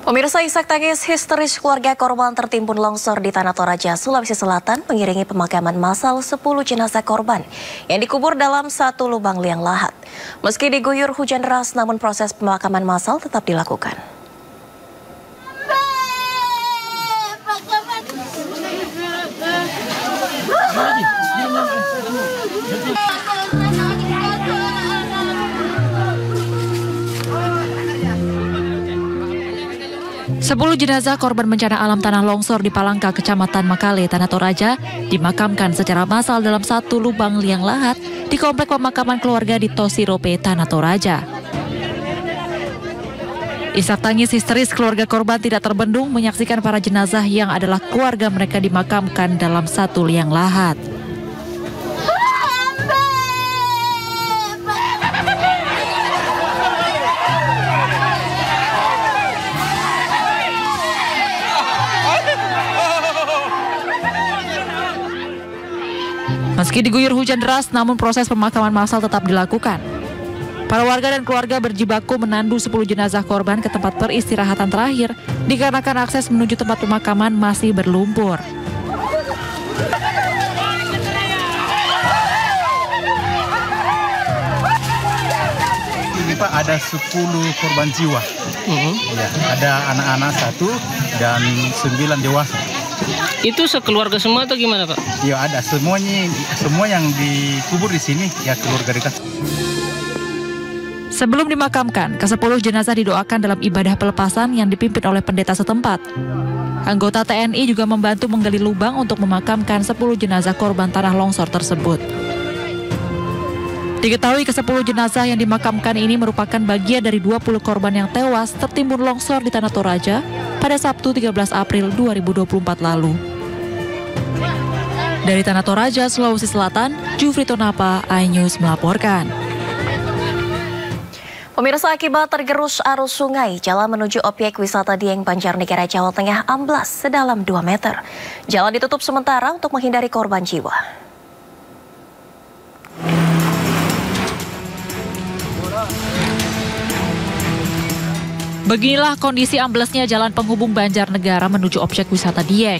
Pemirsa, isak tangis histeris keluarga korban tertimbun longsor di Tanah Toraja, Sulawesi Selatan mengiringi pemakaman massal 10 jenazah korban yang dikubur dalam satu lubang liang lahat. Meski diguyur hujan deras, namun proses pemakaman massal tetap dilakukan. Sepuluh jenazah korban bencana alam tanah longsor di Palangka, Kecamatan Makale, Tanah Toraja, dimakamkan secara massal dalam satu lubang liang lahat di komplek pemakaman keluarga di Tosirope, Tanah Toraja. Isak tangis histeris keluarga korban tidak terbendung menyaksikan para jenazah yang adalah keluarga mereka dimakamkan dalam satu liang lahat. Meski diguyur hujan deras, namun proses pemakaman massal tetap dilakukan. Para warga dan keluarga berjibaku menandu 10 jenazah korban ke tempat peristirahatan terakhir dikarenakan akses menuju tempat pemakaman masih berlumpur. Ini Pak, ada 10 korban jiwa. Ya, ada anak-anak 1 dan 9 dewasa. Itu sekeluarga semua atau gimana, Pak? Ya, ada semuanya, semua yang dikubur di sini ya keluarga dekat. Sebelum dimakamkan, ke-10 jenazah didoakan dalam ibadah pelepasan yang dipimpin oleh pendeta setempat. Anggota TNI juga membantu menggali lubang untuk memakamkan 10 jenazah korban tanah longsor tersebut. Diketahui ke-10 jenazah yang dimakamkan ini merupakan bagian dari 20 korban yang tewas tertimbun longsor di Tanah Toraja pada Sabtu 13 April 2024 lalu. Dari Tanah Toraja, Sulawesi Selatan, Jufri Tonapa, iNews melaporkan. Pemirsa, akibat tergerus arus sungai, jalan menuju objek wisata Dieng, Banjarnegara, Jawa Tengah amblas sedalam 2 meter. Jalan ditutup sementara untuk menghindari korban jiwa. Beginilah kondisi amblesnya jalan penghubung Banjarnegara menuju objek wisata Dieng.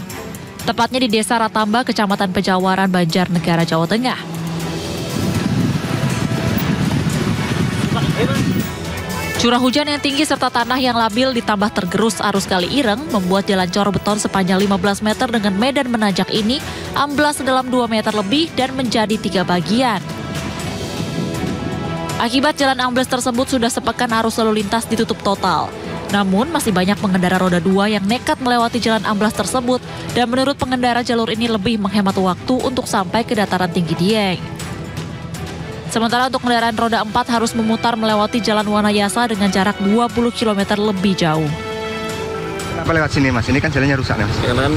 Tepatnya di Desa Ratamba, Kecamatan Pejawaran, Banjarnegara, Jawa Tengah. Curah hujan yang tinggi serta tanah yang labil ditambah tergerus arus Kali Ireng membuat jalan cor beton sepanjang 15 meter dengan medan menanjak ini amblas dalam 2 meter lebih dan menjadi 3 bagian. Akibat jalan ambles tersebut sudah sepekan arus lalu lintas ditutup total. Namun masih banyak pengendara roda 2 yang nekat melewati jalan amblas tersebut dan menurut pengendara jalur ini lebih menghemat waktu untuk sampai ke dataran tinggi Dieng. Sementara untuk kendaraan roda 4 harus memutar melewati jalan Wanayasa dengan jarak 20 km lebih jauh. Kenapa lewat sini, Mas? Ini kan jalannya rusak, Mas. Karena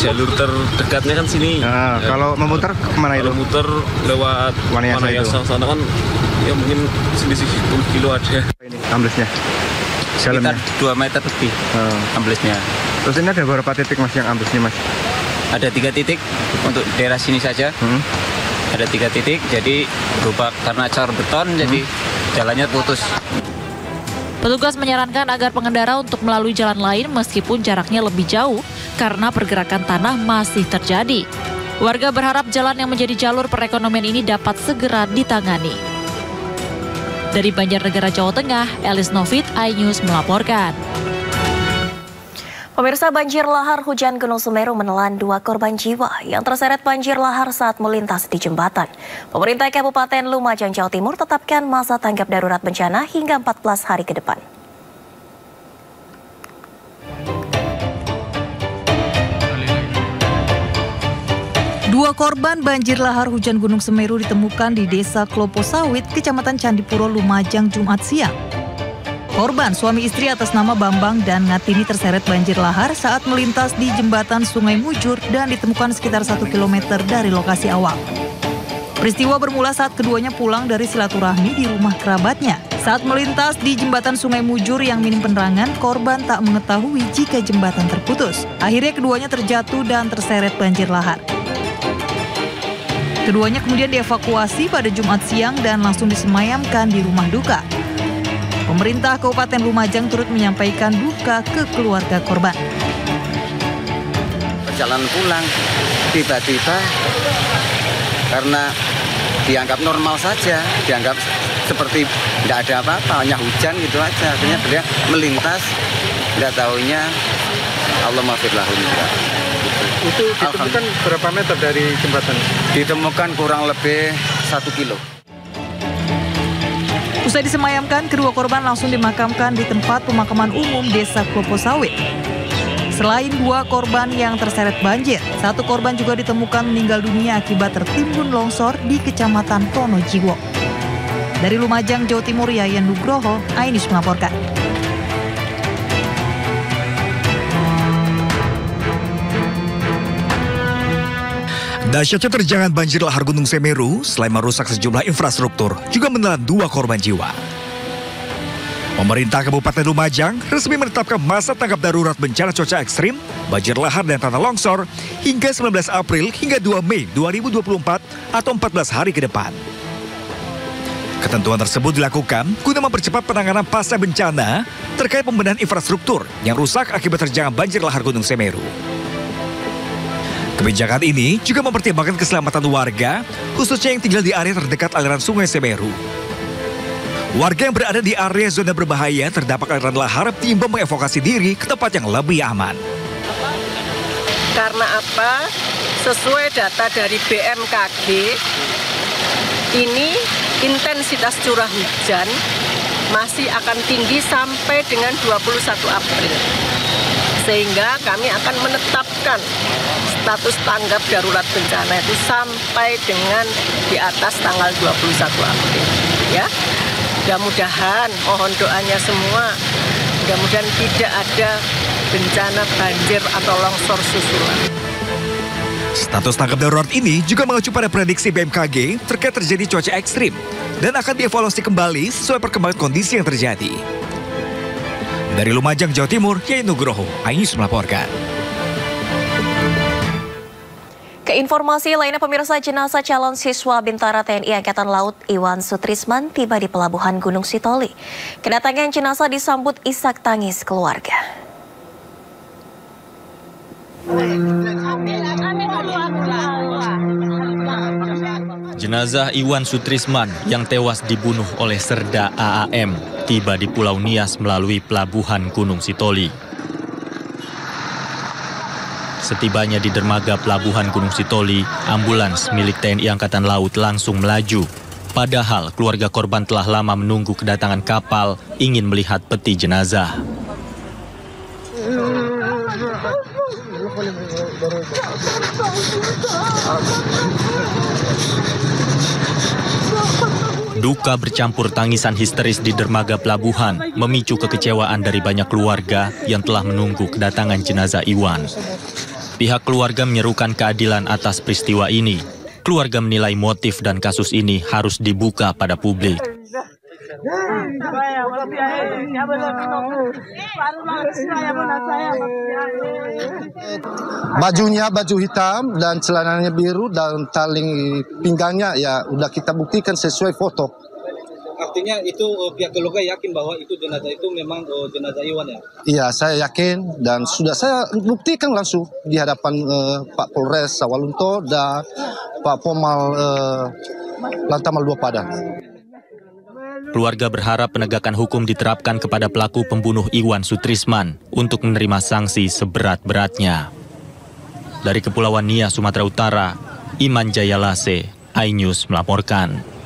jalur terdekatnya kan sini. Nah, ya, kalau memutar kemana itu? Memutar lewat Wanayasa sana kan ya mungkin selisih 10 kilo ada. Ini amblesnya. Sekitar 2 meter lebih amblesnya. Terus ini ada beberapa titik, Mas, yang amblesnya, Mas? Ada 3 titik untuk daerah sini saja. Ada 3 titik, jadi berubah karena cor beton, jadi jalannya putus. Petugas menyarankan agar pengendara untuk melalui jalan lain meskipun jaraknya lebih jauh karena pergerakan tanah masih terjadi. Warga berharap jalan yang menjadi jalur perekonomian ini dapat segera ditangani. Dari Banjarnegara, Jawa Tengah, Elis Novit, iNews melaporkan. Pemirsa, banjir lahar hujan Gunung Semeru menelan 2 korban jiwa yang terseret banjir lahar saat melintas di jembatan. Pemerintah Kabupaten Lumajang, Jawa Timur tetapkan masa tanggap darurat bencana hingga 14 hari ke depan. Dua korban banjir lahar hujan Gunung Semeru ditemukan di Desa Klopo Sawit, Kecamatan Candipuro, Lumajang, Jumat siang. Korban suami istri atas nama Bambang dan Ngatini terseret banjir lahar saat melintas di jembatan Sungai Mujur dan ditemukan sekitar 1 km dari lokasi awal. Peristiwa bermula saat keduanya pulang dari silaturahmi di rumah kerabatnya. Saat melintas di jembatan Sungai Mujur yang minim penerangan, korban tak mengetahui jika jembatan terputus. Akhirnya keduanya terjatuh dan terseret banjir lahar. Keduanya kemudian dievakuasi pada Jumat siang dan langsung disemayamkan di rumah duka. Pemerintah Kabupaten Lumajang turut menyampaikan duka ke keluarga korban. Perjalanan pulang, tiba-tiba karena dianggap normal saja, dianggap seperti tidak ada apa-apa, hanya hujan gitu aja. Akhirnya beliau melintas, tidak tahunya Allah maafirlahun. Itu ditemukan berapa meter dari jembatan? Ditemukan kurang lebih 1 kilo. Usai disemayamkan, kedua korban langsung dimakamkan di tempat pemakaman umum Desa Klopo Sawit. Selain 2 korban yang terseret banjir, 1 korban juga ditemukan meninggal dunia akibat tertimbun longsor di Kecamatan Tonojiwo. Dari Lumajang, Jawa Timur, Yayen Nugroho, Ainis melaporkan. Dasyatnya terjangan banjir lahar Gunung Semeru, selain merusak sejumlah infrastruktur, juga menelan 2 korban jiwa. Pemerintah Kabupaten Lumajang resmi menetapkan masa tanggap darurat bencana cuaca ekstrim, banjir lahar dan tanah longsor hingga 19 April hingga 2 Mei 2024 atau 14 hari ke depan. Ketentuan tersebut dilakukan guna mempercepat penanganan pasca bencana terkait pembenahan infrastruktur yang rusak akibat terjangan banjir lahar Gunung Semeru. Kebijakan ini juga mempertimbangkan keselamatan warga, khususnya yang tinggal di area terdekat aliran Sungai Semeru. Warga yang berada di area zona berbahaya terdampak aliran lahar timbang mengevakuasi diri ke tempat yang lebih aman. Karena apa? Sesuai data dari BMKG, ini intensitas curah hujan masih akan tinggi sampai dengan 21 April. Sehingga kami akan menetapkan status tanggap darurat bencana itu sampai dengan di atas tanggal 21 April. Ya, mudah-mudahan mohon doanya semua, mudah-mudahan tidak ada bencana banjir atau longsor susulan. Status tanggap darurat ini juga mengacu pada prediksi BMKG terkait terjadi cuaca ekstrim dan akan dievaluasi kembali sesuai perkembangan kondisi yang terjadi. Dari Lumajang, Jawa Timur, Yayen Nugroho, Ainis melaporkan. Informasi lainnya pemirsa, jenazah calon siswa Bintara TNI Angkatan Laut Iwan Sutrisman tiba di pelabuhan Gunung Sitoli. Kedatangan jenazah disambut isak tangis keluarga. Jenazah Iwan Sutrisman yang tewas dibunuh oleh Serda AAM tiba di Pulau Nias melalui pelabuhan Gunung Sitoli. Setibanya di dermaga pelabuhan Gunung Sitoli, ambulans milik TNI Angkatan Laut langsung melaju. Padahal keluarga korban telah lama menunggu kedatangan kapal ingin melihat peti jenazah. Duka bercampur tangisan histeris di dermaga pelabuhan memicu kekecewaan dari banyak keluarga yang telah menunggu kedatangan jenazah Iwan. Pihak keluarga menyerukan keadilan atas peristiwa ini. Keluarga menilai motif dan kasus ini harus dibuka pada publik. Bajunya baju hitam dan celananya biru dan tali pinggangnya ya udah kita buktikan sesuai foto. Artinya itu pihak keluarga yakin bahwa itu jenazah itu memang jenazah Iwan ya? Iya, saya yakin dan sudah saya buktikan langsung di hadapan Pak Polres Sawalunto dan Pak Pomal Lantamal Dua Padang. Keluarga berharap penegakan hukum diterapkan kepada pelaku pembunuh Iwan Sutrisman untuk menerima sanksi seberat-beratnya. Dari Kepulauan Nias, Sumatera Utara, Iman Jayalase, iNews melaporkan.